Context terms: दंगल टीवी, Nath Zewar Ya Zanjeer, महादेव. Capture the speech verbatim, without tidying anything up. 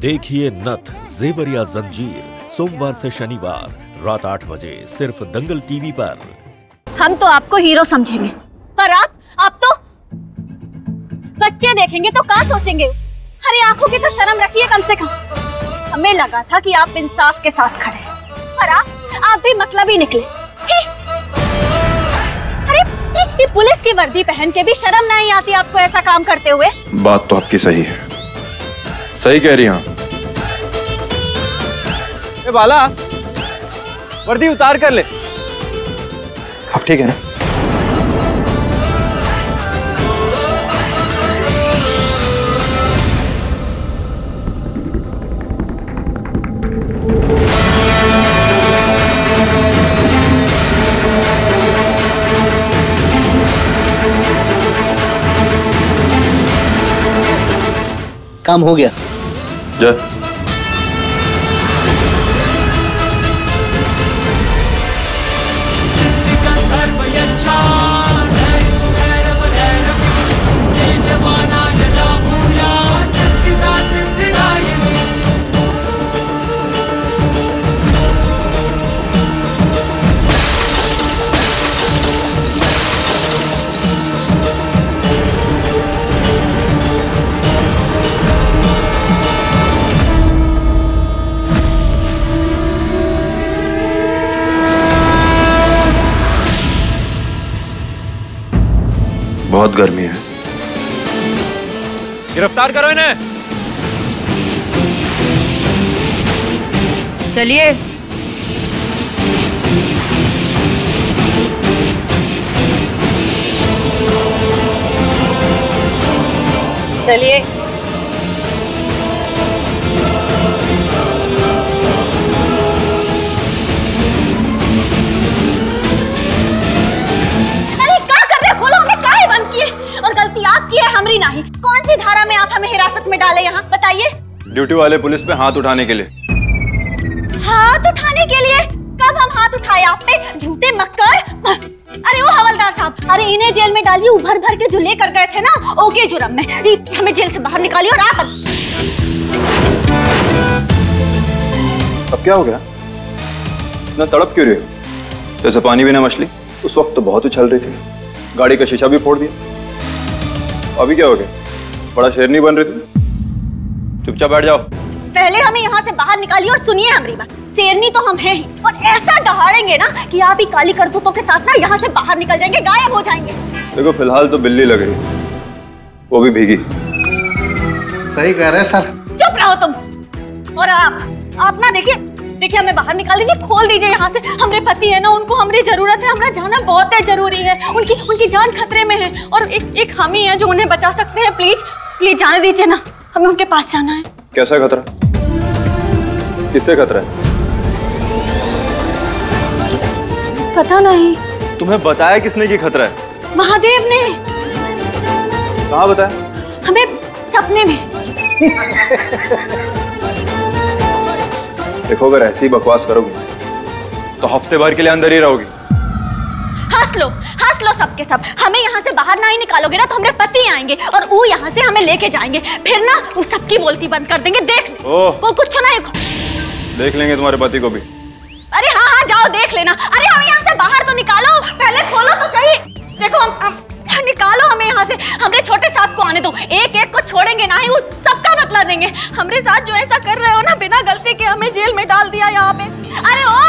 देखिए नथ जेवर या जंजीर सोमवार से शनिवार रात आठ बजे सिर्फ दंगल टीवी पर। हम तो आपको हीरो समझेंगे पर आप आप तो बच्चे देखेंगे तो क्या सोचेंगे। अरे आंखों की तो शर्म रखिए कम से कम। हमें लगा था कि आप इंसाफ के साथ खड़े हैं पर आप आप भी मतलब ही निकले। अरे ये पुलिस की वर्दी पहन के भी शर्म नहीं आती आपको ऐसा काम करते हुए। बात तो आपकी सही है, सही कह रही हैं। ए बाला, वर्दी उतार कर ले। अब ठीक है ना? काम हो गया। जय। बहुत गर्मी है, गिरफ्तार करो इन्हें। चलिए चलिए नहीं। कौन सी धारा में आप हमें हिरासत में डाले यहाँ बताइए? ड्यूटी वाले पुलिस पे हाथ उठाने के लिए। हाथ उठाने के लिए? कब हम हाथ उठाए आप पे झूठे मक्कर? अरे वो हवलदार साहब, अरे इन्हें जेल में डालिए, उभर भर के जो ले कर गए थे ना ओके जुर्म में, हमें जेल से बाहर निकालिए। और आप अब क्या हो गया? इतना तड़प क्यों रहे हो? जैसे पानी बिना मछली। उस वक्त तो बहुत उछल रही थी, गाड़ी का शीशा भी फोड़ दिया। अभी क्या हो गया? बड़ा शेरनी बन रही थी, चुपचाप बैठ जाओ। पहले हमें यहाँ से बाहर निकालिए और सुनिए हमारी बात। शेरनी तो हम हैं ही और ऐसा दहाड़ेंगे ना कि आप ही काली करतूतों के साथ ना यहाँ से बाहर निकल जाएंगे, गायब हो जाएंगे। देखो फिलहाल तो बिल्ली लग रही, वो भी भीगी। सही कह रहे हैं सर। चुप रहो तुम। और आप आप ना देखिए देखिए हमें बाहर निकाल दीजिए, खोल दीजिए यहाँ से। हमारे पति है ना, उनको हमारी जरूरत है, हमारा जाना बहुत है जरूरी है। उनकी उनकी जान खतरे में है और एक एक हम ही है जो उन्हें बचा सकते हैं। प्लीज प्लीज जाने दीजिए ना, हमें उनके पास जाना है। कैसा खतरा? किससे खतरा है? पता नहीं। तुम्हें बताया किसने की खतरा है? महादेव ने। कहाँ बताया? हमें सपने में। देखो अगर ऐसे ही बकवास करोगी तो हफ्ते भर के लिए अंदर ही रहोगी। हंस लो हंस लो सबके सब। हमें यहाँ से बाहर ना ही निकालोगे ना तो हमारे पति आएंगे और वो यहाँ से हमें लेके जाएंगे, फिर ना उस सबकी बोलती बंद कर देंगे। देख को कुछ ना ये देख लेंगे तुम्हारे पति को भी। अरे हाँ हाँ जाओ देख लेना। अरे हमें यहाँ से बाहर तो निकालो, पहले खोलो तो सही। देखो हम, हम, निकालो हमें यहाँ से, हमारे छोटे सांप को आने दो। एक एक को छोड़ेंगे ना ही, सबका बतला देंगे। हमारे साथ जो ऐसा कर रहे हो ना बिना गलती के, हमें जेल में डाल दिया यहाँ पे। अरे ओ